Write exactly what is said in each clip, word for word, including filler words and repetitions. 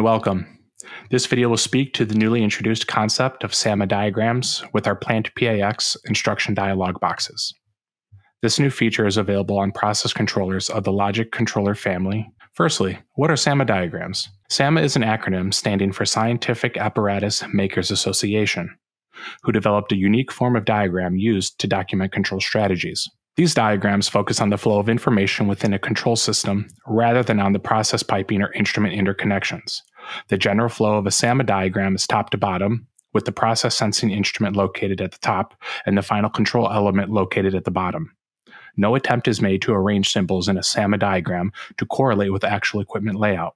and welcome. This video will speak to the newly introduced concept of SAMA diagrams with our PlantPAx instruction dialog boxes. This new feature is available on process controllers of the Logic Controller family. Firstly, what are SAMA diagrams? SAMA is an acronym standing for Scientific Apparatus Makers Association, who developed a unique form of diagram used to document control strategies. These diagrams focus on the flow of information within a control system rather than on the process piping or instrument interconnections. The general flow of a SAMA diagram is top to bottom, with the process sensing instrument located at the top and the final control element located at the bottom. No attempt is made to arrange symbols in a SAMA diagram to correlate with actual equipment layout.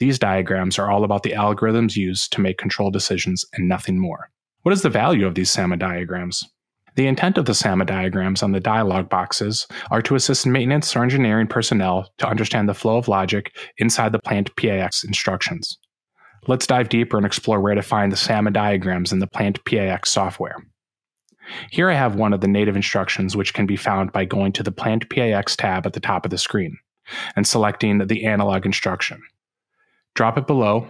These diagrams are all about the algorithms used to make control decisions and nothing more. What is the value of these SAMA diagrams? The intent of the SAMA diagrams on the dialog boxes are to assist maintenance or engineering personnel to understand the flow of logic inside the PlantPAx instructions. Let's dive deeper and explore where to find the SAMA diagrams in the PlantPAx software. Here I have one of the native instructions, which can be found by going to the PlantPAx tab at the top of the screen and selecting the analog instruction. Drop it below,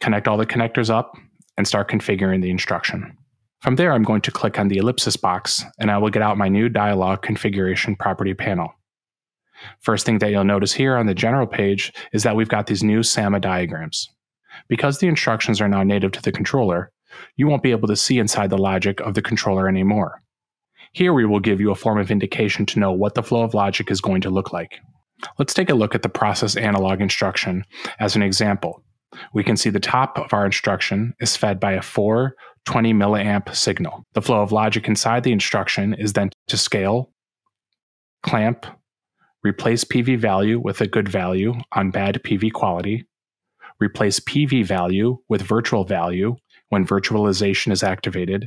connect all the connectors up, and start configuring the instruction. From there, I'm going to click on the ellipsis box, and I will get out my new dialog configuration property panel. First thing that you'll notice here on the general page is that we've got these new SAMA diagrams. Because the instructions are now native to the controller, you won't be able to see inside the logic of the controller anymore. Here we will give you a form of indication to know what the flow of logic is going to look like. Let's take a look at the process analog instruction as an example. We can see the top of our instruction is fed by a four twenty milliamp signal. The flow of logic inside the instruction is then to scale, clamp, replace P V value with a good value on bad P V quality, replace P V value with virtual value when virtualization is activated,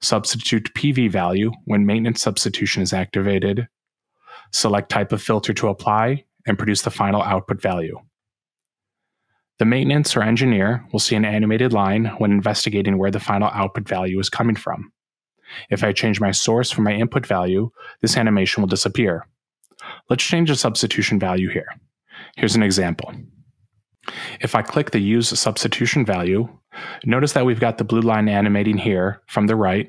substitute P V value when maintenance substitution is activated, select type of filter to apply, and produce the final output value. The maintenance or engineer will see an animated line when investigating where the final output value is coming from. If I change my source for my input value, this animation will disappear. Let's change the substitution value here. Here's an example. If I click the Use Substitution Value, notice that we've got the blue line animating here from the right,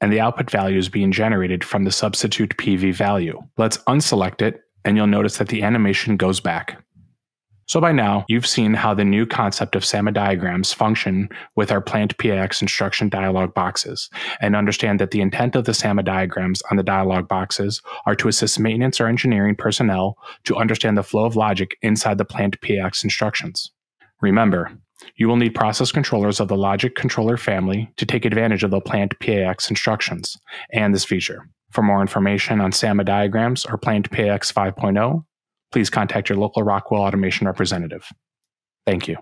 and the output value is being generated from the substitute P V value. Let's unselect it, and you'll notice that the animation goes back. So by now, you've seen how the new concept of SAMA diagrams function with our PlantPAx instruction dialog boxes, and understand that the intent of the SAMA diagrams on the dialog boxes are to assist maintenance or engineering personnel to understand the flow of logic inside the PlantPAx instructions. Remember, you will need process controllers of the Logic Controller family to take advantage of the PlantPAx instructions and this feature. For more information on SAMA diagrams or PlantPAx five point oh, please contact your local Rockwell Automation representative. Thank you.